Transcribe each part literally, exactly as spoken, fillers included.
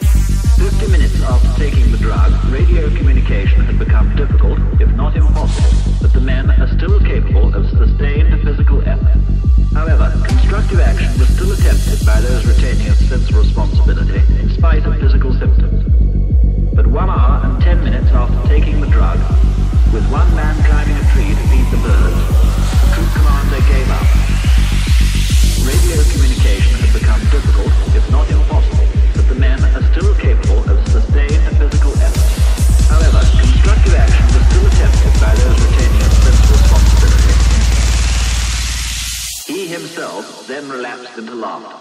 fifty minutes after taking the drug, radio communication had become difficult, if not impossible, but the men are still capable of sustained physical effort. However, constructive action was still attempted by those retaining a sense of responsibility, in spite of physical symptoms. But one hour and ten minutes after taking the drug, with one man climbing a tree to feed the birds, the troop commander gave up. Radio communication had become difficult, if not impossible, but the men are still capable of sustained physical effort. However, constructive action was still attempted by those retaining a sense of responsibility. He himself then relapsed into laughter.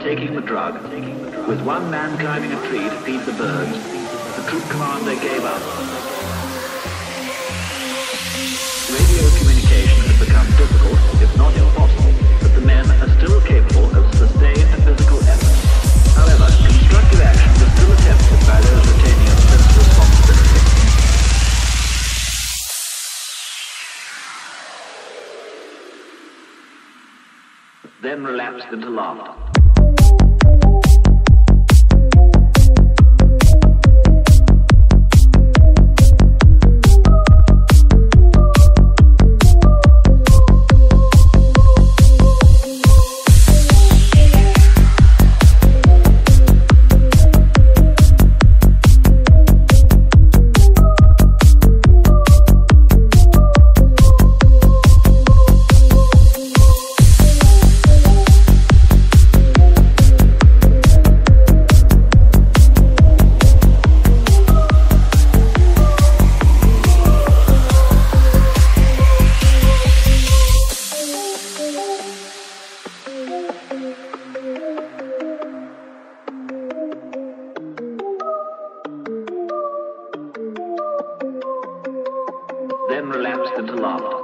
Taking the drug, with one man climbing a tree to feed the birds, the troop commander gave up. Radio communication had become difficult, if not impossible, but the men are still capable of sustained physical effort. However, constructive action was still attempted by those retaining a sense of responsibility. Then relapsed into laughter. then relapsed into lava.